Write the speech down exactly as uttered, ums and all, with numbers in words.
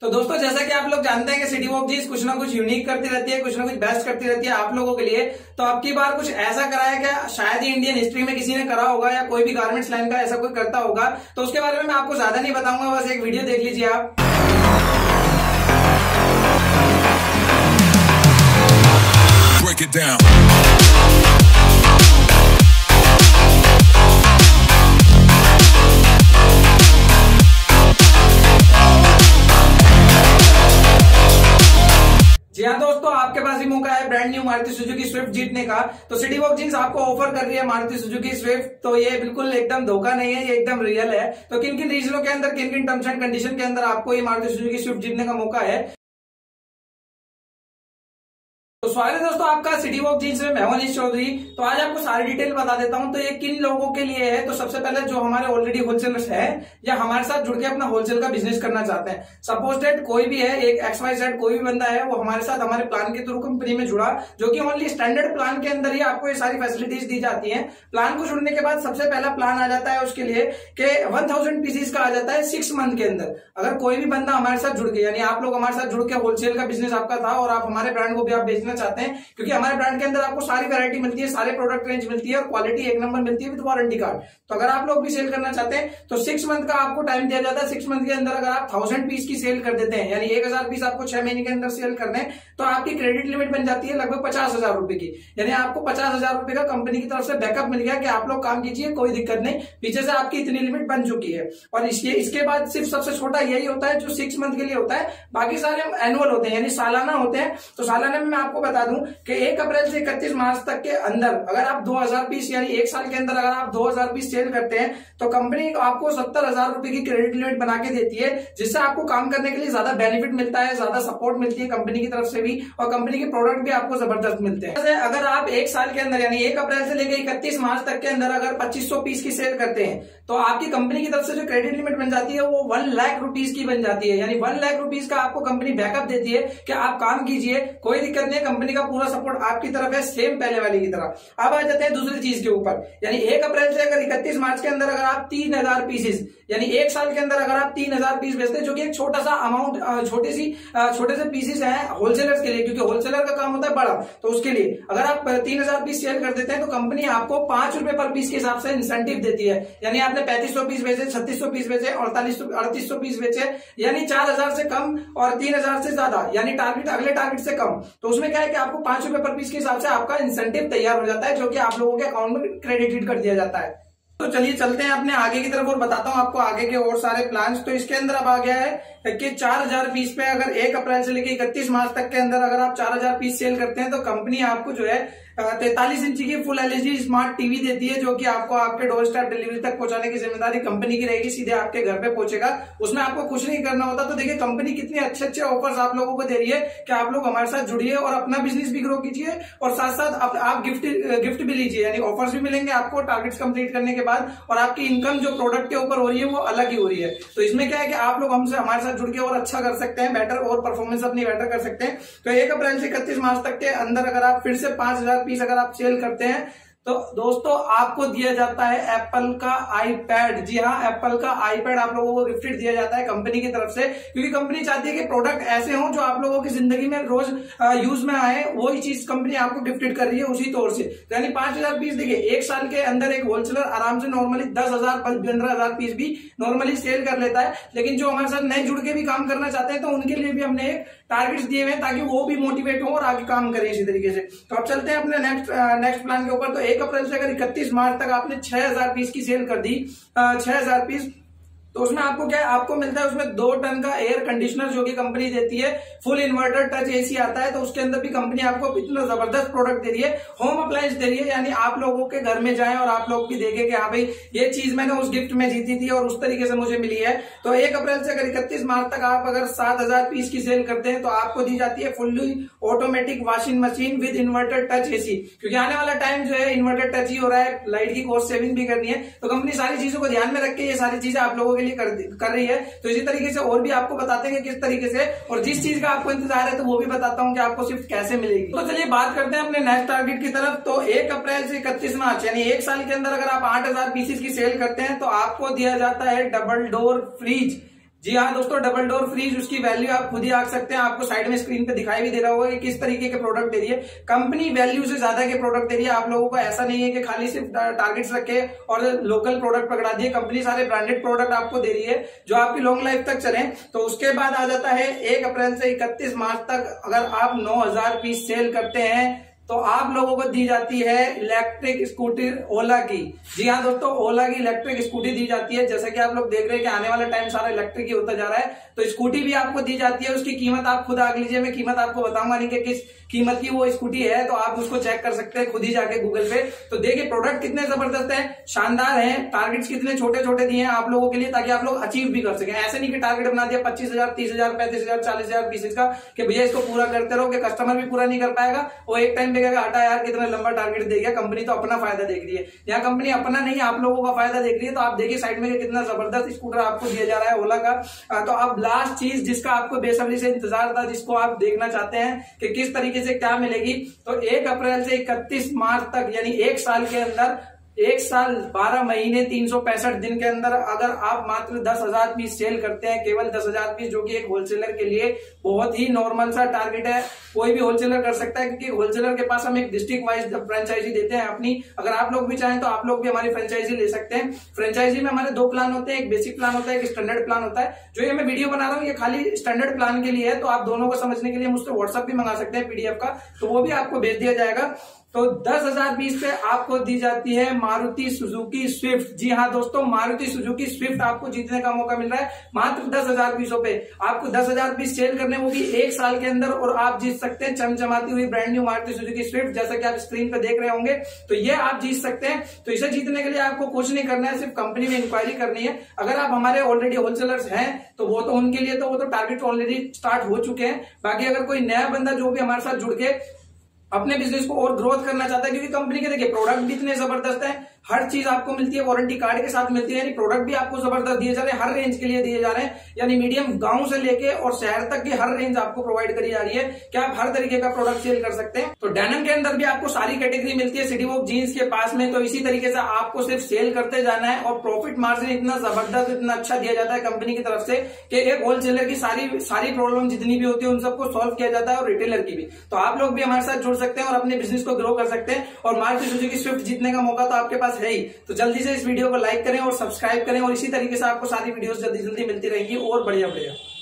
तो दोस्तों जैसा कि आप लोग जानते हैं कि सिटी वॉक जींस कुछ ना कुछ यूनिक करती रहती है, कुछ ना कुछ बेस्ट करती रहती है आप लोगों के लिए। तो अब की बार कुछ ऐसा कराया गया, शायद ही इंडियन हिस्ट्री में किसी ने करा होगा या कोई भी गारमेंट्स लाइन का ऐसा कोई करता होगा। तो उसके बारे में मैं आपको ज्यादा नहीं बताऊंगा, बस एक वीडियो देख लीजिए आप। Break it down. दोस्तों आपके पास ही मौका है brand new Maruti Suzuki Swift जीतने का। तो सिटी वॉक जींस आपको ऑफर कर रही है मारुति सुजुकी स्विफ्ट। तो ये बिल्कुल एकदम धोखा नहीं है, ये एकदम रियल है। तो किन किन रीजनों के अंदर, किन किन टर्म्स एंड कंडीशन के अंदर आपको ये मारुति सुजुकी स्विफ्ट जीतने का मौका है। तो स्वागत है दोस्तों आपका सिटी वॉक जींस में, मैं हूं अनिश चौधरी। तो आज आपको सारी डिटेल बता देता हूं। तो ये किन लोगों के लिए है, तो सबसे पहले जो हमारे ऑलरेडी होलसेलर्स हैं या हमारे साथ जुड़ के अपना होलसेल का बिजनेस करना चाहते हैं। सपोज दैट कोई भी है, एक एक्स वाई जेड कोई भी बंदा है, वो हमारे साथ हमारे प्लान के थ्रू कंपनी में जुड़ा, जो कि ओनली स्टैंडर्ड प्लान के अंदर ही आपको ये सारी फैसिलिटीज दी जाती है। प्लान को जुड़ने के बाद सबसे पहला प्लान आ जाता है उसके लिए कि वन थाउजेंड पीसीज का आ जाता है सिक्स मंथ के अंदर। अगर कोई भी बंदा हमारे साथ जुड़ के, यानी आप लोग हमारे साथ जुड़ के होलसेल का बिजनेस आपका था और आप हमारे ब्रांड को भी आप बेचना चाहते हैं, क्योंकि हमारे ब्रांड के अंदर आपको सारी वैरायटी मिलती है, सारे प्रोडक्ट रेंज मिलती है और क्वालिटी एक नंबर मिलती है विद वारंटी कार्ड। तो अगर आप लोग भी सेल करना चाहते हैं तो सिक्स मंथ का आपको टाइम दिया जाता है। सिक्स मंथ के अंदर अगर आप थाउजेंड पीस की सेल कर देते हैं, यानी एक हजार पीस आपको छह महीने के अंदर सेल करने हैं, तो आपकी क्रेडिट लिमिट बन जाती है लगभग पचास हजार रुपए की। यानी आपको पचास हजार रुपए का कंपनी की तरफ से बैकअप मिल गया कि आप लोग काम कीजिए, कोई दिक्कत नहीं, पीछे से आपकी इतनी लिमिट बन चुकी है। और इसके इसके बाद सिर्फ सबसे छोटा यही होता है जो सिक्स मंथ के लिए होता है, बाकी सारे एनुअल होते हैं, यानी सालाना होते हैं। तो सालाना में आपको बता दूं कि एक अप्रैल से इकतीस मार्च तक के अंदर अगर आप दो हजार पीस, यानी एक साल के अंदर अगर आप दो हजार पीस सेल करते हैं तो कंपनी आपको सत्तर हजार रुपए की क्रेडिट लिमिट बना के देती है, जिससे आपको काम करने के लिए ज्यादा बेनिफिट मिलता है, ज्यादा सपोर्ट मिलती है कंपनी की तरफ से भी, और कंपनी के प्रोडक्ट भी आपको जबरदस्त मिलते हैं। अगर आप एक साल के अंदर, यानी एक अप्रैल से लेकर इकतीस मार्च तक के अंदर अगर पच्चीस सौ पीस की सेल करते हैं तो आपकी कंपनी की तरफ से जो क्रेडिट लिमिट बन जाती है वो वन लाख रुपीज की बन जाती है। यानी वन लाख रुपीज का आपको कंपनी बैकअप देती है कि आप काम कीजिए, कोई दिक्कत नहीं, कंपनी का पूरा सपोर्ट आपकी तरफ है, सेम पहले वाली की तरह। अब आ जाते हैं दूसरी चीज के ऊपर, यानी एक अप्रैल से अगर इकतीस मार्च के अंदर अगर आप तीन हजार पीसेस, यानी एक साल के अंदर अगर आप तीन हजार पीस बेचते हैं, जो कि एक छोटा सा अमाउंट, छोटी सी छोटे से पीसेस हैं होलसेलर्स के लिए, क्योंकि होलसेलर का काम होता है बड़ा, तो उसके लिए अगर आप तीन हजार पीस सेल कर देते हैं तो कंपनी आपको पांच रुपए पर पीस के हिसाब से इंसेंटिव देती है। यानी आपने पैंतीस सौ पीस बेचे, छत्तीस सौ पीस बेचे, अड़तालीस सौ अड़तीस सौ पीस बेचे, यानी चार हजार से कम और तीन हजार से ज्यादा, यानी टारगेट अगले टारगेट से कम, तो उसमें क्या है कि आपको पांच रुपए पर पीस के हिसाब से आपका इंसेंटिव तैयार हो जाता है, जो कि आप लोगों के अकाउंट में क्रेडिटेड कर दिया जाता है। तो चलिए चलते हैं अपने आगे की तरफ और बताता हूं आपको आगे के और सारे प्लान्स। तो इसके अंदर अब आ गया है कि चार हजार पीस पे अगर एक अप्रैल से लेकर इकतीस मार्च तक के अंदर अगर आप चार हजार पीस सेल करते हैं तो कंपनी आपको जो है तैंतालीस इंच की फुल एलईडी स्मार्ट टीवी देती है, जो कि आपको आपके डोर स्टेप डिलीवरी तक पहुंचाने की जिम्मेदारी कंपनी की रहेगी, सीधे आपके घर पे पहुंचेगा, उसमें आपको कुछ नहीं करना होता। तो देखिए कंपनी कितने अच्छे अच्छे ऑफर्स आप लोगों को दे रही है कि आप लोग हमारे साथ जुड़िए और अपना बिजनेस भी ग्रो कीजिए और साथ साथ आप गिफ्ट गिफ्ट भी लीजिए, यानी ऑफर्स भी मिलेंगे आपको टारगेट्स कंप्लीट करने के बाद, और आपकी इनकम जो प्रोडक्ट के ऊपर हो रही है वो अलग ही हो रही है। तो इसमें क्या है कि आप लोग हमसे हमारे साथ जुड़ के और अच्छा कर सकते हैं, बेटर और परफॉर्मेंस अपनी बेटर कर सकते हैं। तो एक अप्रैल से इकतीस मार्च तक के अंदर अगर आप फिर से पांच हजार पीस अगर आप सेल करते हैं तो दोस्तों आपको दिया जाता है एप्पल का आईपैड। जी हाँ, एप्पल का आईपैड आप लोगों को गिफ्टेड दिया जाता है कंपनी की तरफ से, क्योंकि कंपनी चाहती है कि प्रोडक्ट ऐसे हों जो आप लोगों की जिंदगी में रोज यूज में आए, वही चीज कंपनी आपको गिफ्टेड कर रही है उसी तौर से। तो यानी पांच हजार पीस, देखिए एक साल के अंदर एक होलसेलर आराम से नॉर्मली दस हजार पंद्रह हजार पीस भी नॉर्मली सेल कर लेता है, लेकिन जो हमारे साथ नए जुड़ के भी काम करना चाहते हैं तो उनके लिए भी हमने एक टारगेट्स दिए हुए हैं ताकि वो भी मोटिवेट हो और आगे काम करें इसी तरीके से। तो अब चलते हैं अपने नेक्स्ट नेक्स्ट प्लान के ऊपर। तो एक अप्रैल से अगर इकतीस मार्च तक आपने छह हजार पीस की सेल कर दी, छह हजार पीस, तो उसमें आपको क्या है, आपको मिलता है उसमें दो टन का एयर कंडीशनर जो कि कंपनी देती है, फुल इन्वर्टर टच एसी आता है। तो उसके अंदर भी कंपनी आपको इतना जबरदस्त प्रोडक्ट दे रही है, होम अप्लायंस दे रही है, यानी आप लोगों के घर में जाएं और आप लोग भी देखें कि हाँ भाई ये चीज मैंने उस गिफ्ट में जीती थी और उस तरीके से मुझे मिली है। तो एक अप्रैल से अगर इकतीस मार्च तक आप अगर सात हजार पीस की सेल करते हैं तो आपको दी जाती है fully automatic washing machine with inverter touch AC, क्योंकि आने वाला टाइम जो है इन्वर्टर टच ही हो रहा है, लाइट की कॉस्ट सेविंग भी करनी है, तो कंपनी सारी चीजों को ध्यान में रख के ये सारी चीजें आप लोगों कर, कर रही है। तो इसी तरीके से और भी आपको बताते हैं कि किस तरीके से, और जिस चीज का आपको इंतजार है तो वो भी बताता हूं कि आपको स्विफ्ट कैसे मिलेगी। तो चलिए बात करते हैं अपने नेक्स्ट टारगेट की तरफ। तो एक अप्रैल से इकतीस मार्च, यानी एक साल के अंदर अगर आप आठ हजार पीसेस की सेल करते हैं तो आपको दिया जाता है डबल डोर फ्रिज जी हाँ दोस्तों, डबल डोर फ्रिज, उसकी वैल्यू आप खुद ही आंक सकते हैं। आपको साइड में स्क्रीन पे दिखाई भी दे रहा होगा कि किस तरीके के प्रोडक्ट दे रही है कंपनी, वैल्यू से ज्यादा के प्रोडक्ट दे रही है आप लोगों को। ऐसा नहीं है कि खाली सिर्फ टारगेट्स रखे और लोकल प्रोडक्ट पकड़ा दिए, कंपनी सारे ब्रांडेड प्रोडक्ट आपको दे रही है जो आपकी लॉन्ग लाइफ तक चले। तो उसके बाद आ जाता है एक अप्रैल से इकतीस मार्च तक अगर आप नौ हजार पीस सेल करते हैं तो आप लोगों को दी जाती है इलेक्ट्रिक स्कूटी ओला की। जी हाँ दोस्तों, ओला की इलेक्ट्रिक स्कूटी दी जाती है। जैसा कि आप लोग देख रहे हैं कि आने वाला टाइम सारा इलेक्ट्रिक ही होता जा रहा है, तो स्कूटी भी आपको दी जाती है। उसकी कीमत आप खुद आग लीजिए, मैं कीमत आपको बताऊंगा नहीं कि किस कीमत की वो स्कूटी है, तो आप उसको चेक कर सकते हैं खुद ही जाके गूगल पे। तो देखिए प्रोडक्ट कितने जबरदस्त है, शानदार है, टारगेट्स कितने छोटे छोटे दिए हैं आप लोगों के लिए ताकि आप लोग अचीव भी कर सके। ऐसे नहीं कि टारगेट बना दिया पच्चीस हजार तीस हजार पैंतीस हजार चालीस हजार बीस का कि भैया इसको पूरा करते रहो, कि कस्टमर भी पूरा नहीं कर पाएगा, वो एक टाइम देखेगा हटा यार कितना लंबा टारगेट दे गया। कंपनी तो अपना फायदा देख रही है, यहाँ कंपनी अपना नहीं आप लोगों का फायदा देख रही है। तो आप देखिए साइड में कितना जबरदस्त स्कूटर आपको दिया जा रहा है ओला का। तो अब लास्ट चीज जिसका आपको बेसब्री से इंतजार था, जिसको आप देखना चाहते हैं कि किस तरीके से क्या मिलेगी, तो एक अप्रैल से इकतीस मार्च तक यानी एक साल के अंदर, एक साल बारह महीने तीन सौ पैंसठ दिन के अंदर अगर आप मात्र दस हजार पीस सेल करते हैं, केवल दस हजार पीस, जो कि एक होलसेलर के लिए बहुत ही नॉर्मल सा टारगेट है, कोई भी होलसेलर कर सकता है क्योंकि होलसेलर के पास हम एक डिस्ट्रिक्ट वाइज फ्रेंचाइजी देते हैं अपनी। अगर आप लोग भी चाहें तो आप लोग भी हमारी फ्रेंचाइजी ले सकते हैं। फ्रेंचाइजी में हमारे दो प्लान होते हैं, एक बेसिक प्लान होता है, एक स्टैंडर्ड प्लान होता है। जो ये मैं वीडियो बना रहा हूँ ये खाली स्टैंडर्ड प्लान के लिए है, तो आप दोनों को समझने के लिए मुझसे व्हाट्सएप भी मंगा सकते हैं पीडीएफ का, तो वो भी आपको भेज दिया जाएगा। तो दस हजार पीस पे आपको दी जाती है मारुति सुजुकी स्विफ्ट। जी हाँ दोस्तों, मारुति सुजुकी स्विफ्ट आपको जीतने का मौका मिल रहा है मात्र दस हजार पीसों पे। आपको दस हजार पीस सेल करने वो भी एक साल के अंदर, और आप जीत सकते हैं चमचमाती हुई brand new Maruti Suzuki Swift, जैसा कि आप स्क्रीन पे देख रहे होंगे। तो ये आप जीत सकते हैं। तो इसे जीतने के लिए आपको कुछ नहीं करना है, सिर्फ कंपनी में इंक्वायरी करनी है। अगर आप हमारे ऑलरेडी होलसेलर्स हैं तो वो तो उनके लिए तो वो तो टारगेट ऑलरेडी स्टार्ट हो चुके हैं। बाकी अगर कोई नया बंदा जो भी हमारे साथ जुड़ के अपने बिजनेस को और ग्रोथ करना चाहता है, क्योंकि कंपनी के देखिए प्रोडक्ट भी इतने जबरदस्त हैं, हर चीज आपको मिलती है वारंटी कार्ड के साथ मिलती है, यानी प्रोडक्ट भी आपको जबरदस्त दिए जा रहे हैं, हर रेंज के लिए दिए जा रहे हैं, यानी मीडियम गांव से लेके और शहर तक की हर रेंज आपको प्रोवाइड करी जा रही है कि आप हर तरीके का प्रोडक्ट सेल कर सकते हैं। तो डेनिम के अंदर भी आपको सारी कैटेगरी मिलती है सिटी वॉक जीन्स के पास में। तो इसी तरीके से आपको सिर्फ सेल करते जाना है, और प्रॉफिट मार्जिन इतना जबरदस्त इतना अच्छा दिया जाता है कंपनी की तरफ से कि एक होलसेलर की सारी सारी प्रॉब्लम जितनी भी होती है उन सबको सॉल्व किया जाता है, और रिटेलर की भी। तो आप लोग भी हमारे साथ जुड़ सकते हैं और अपने बिजनेस को ग्रो कर सकते हैं, और मारुति सुजुकी स्विफ्ट जीतने का मौका तो आपके पास है ही। तो जल्दी से इस वीडियो को लाइक करें और सब्सक्राइब करें, और इसी तरीके से आपको सारी वीडियोस जल्दी जल्दी मिलती रहेंगी और बढ़िया बढ़िया।